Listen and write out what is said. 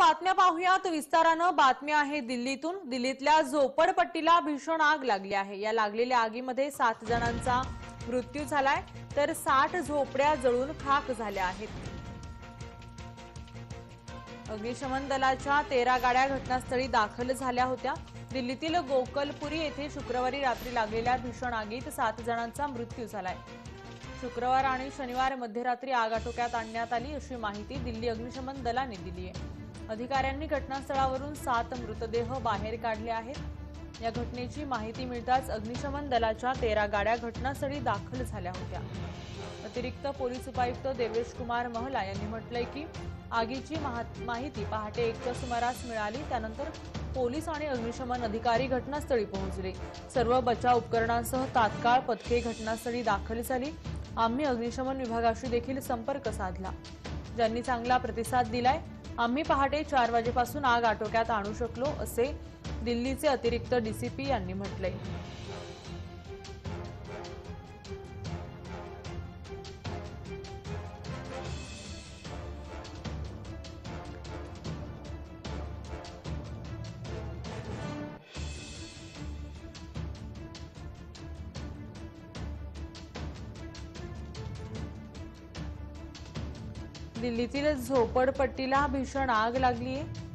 बातम्या पाहूयात विस्ताराने। बातमी आहे दिल्लीतून। दिल्लीतल्या झोपडपट्टीला भीषण आग लागली आहे। या लागलेल्या आगीमध्ये 7 जणांचा मृत्यू झालाय तर 60 झोपड्या जळून खाक झाल्या आहेत। अग्निशमन दलाच्या 13 गाड्या घटनास्थळी दाखल झाल्या होत्या। दिल्लीतील गोकुलपुरी येथे शुक्रवारी रात्री लागलेल्या भीषण आगीत 7 जणांचा मृत्यू झालाय। शुक्रवार आणि शनिवार मध्यरात्री आग आटोक्यात आणण्यात आली अशी माहिती दिल्ली अग्निशमन दलाने दिली आहे। अधिकाऱ्यांनी घटनास्थळावरून 7 मृतदेह बाहेर काढले आहेत। या घटनेची माहिती मिळताच अग्निशमन दलाच्या 13 गाड्या घटनास्थळी दाखल झाल्या होत्या। अतिरिक्त पोलीस उपायुक्त देवेश कुमार महला यांनी म्हटलंय की आगीची माहिती पहाटे 1च्या सुमारास मिळाली। त्यानंतर पोलीस आणि अग्निशमन अधिकारी घटनास्थळी पोहोचले। सर्व बचाव उपकरणांसह तात्काळ पथके घटनास्थळी दाखल झाली। आम्ही अग्निशमन विभागाशी देखील संपर्क साधला, ज्यांनी चांगला प्रतिसाद दिलाय। आम्ही पहाटे 4 वाजेपासून आग आटोक्यात आणू शकलो असे दिल्लीचे अतिरिक्त डीसीपी यांनी म्हटले। दिल्लीतील झोपडपट्टीला भीषण आग लागली आहे।